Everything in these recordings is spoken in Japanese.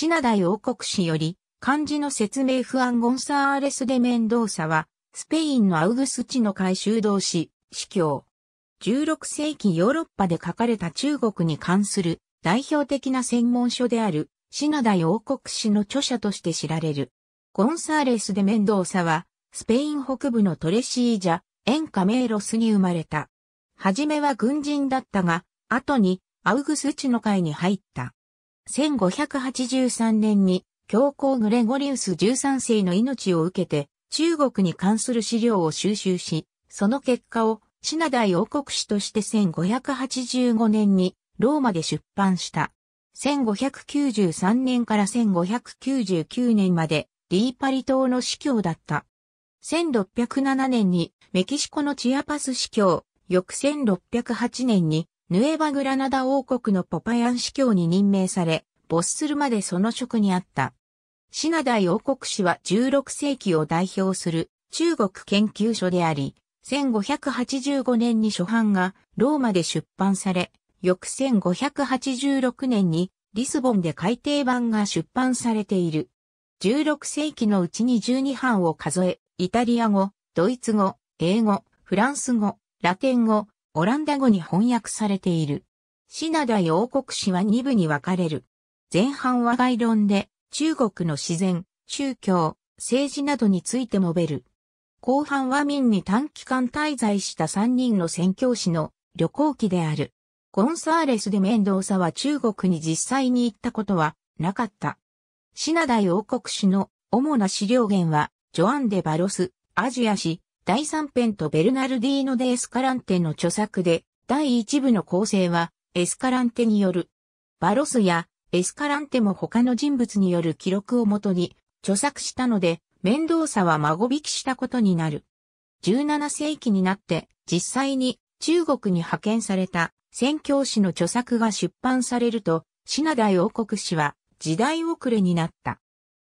シナダイ王国史より、漢字の説明不安ゴンサーレス・デ・メンドーサは、スペインのアウグスチの改修同士、司教。16世紀ヨーロッパで書かれた中国に関する代表的な専門書である、シナダイ王国史の著者として知られる。ゴンサーレス・デ・メンドーサは、スペイン北部のトレシージャ、エン・カメーロスに生まれた。はじめは軍人だったが、後にアウグスチの会に入った。1583年に教皇グレゴリウス13世の命を受けて、中国に関する資料を収集し、その結果をシナダイ王国史として1585年にローマで出版した。1593年から1599年までリーパリ島の司教だった。1607年にメキシコのチアパス司教、翌1608年にヌエバグラナダ王国のポパヤン司教に任命され、没するまでその職にあった。シナダイ王国史は16世紀を代表する中国研究書であり、1585年に初版がローマで出版され、翌1586年にリスボンで改訂版が出版されている。16世紀のうちに12版を数え、イタリア語、ドイツ語、英語、フランス語、ラテン語、オランダ語に翻訳されている。シナダイ王国史は2部に分かれる。前半は概論で、中国の自然、宗教、政治などについて述べる。後半は明に短期間滞在した3人の宣教師の旅行記である。ゴンサーレス・デ・メンドーサは中国に実際に行ったことはなかった。シナダイ王国史の主な資料源は、ジョアン・デ・バロス、アジア史、第3編とベルナルディーノ・デ・エスカランテの著作で、第1部の構成は、エスカランテによる。バロスや、エスカランテも他の人物による記録をもとに著作したので、メンドーサは孫引きしたことになる。17世紀になって実際に中国に派遣された宣教師の著作が出版されると、シナダイ王国史は時代遅れになった。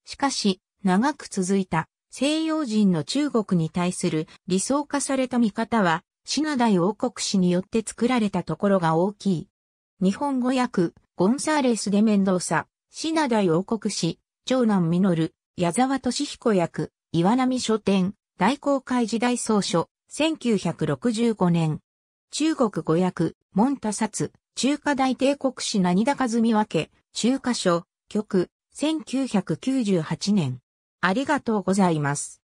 しかし、長く続いた西洋人の中国に対する理想化された見方は、シナダイ王国史によって作られたところが大きい。日本語訳ゴンサーレス・デ・メンドーサ、シナダイ王国史、長男実、矢沢俊彦役、岩波書店、大航海時代草書、1965年。中国語訳、門多薩、中華大帝国史何田和美分、中華書、局、1998年。ありがとうございます。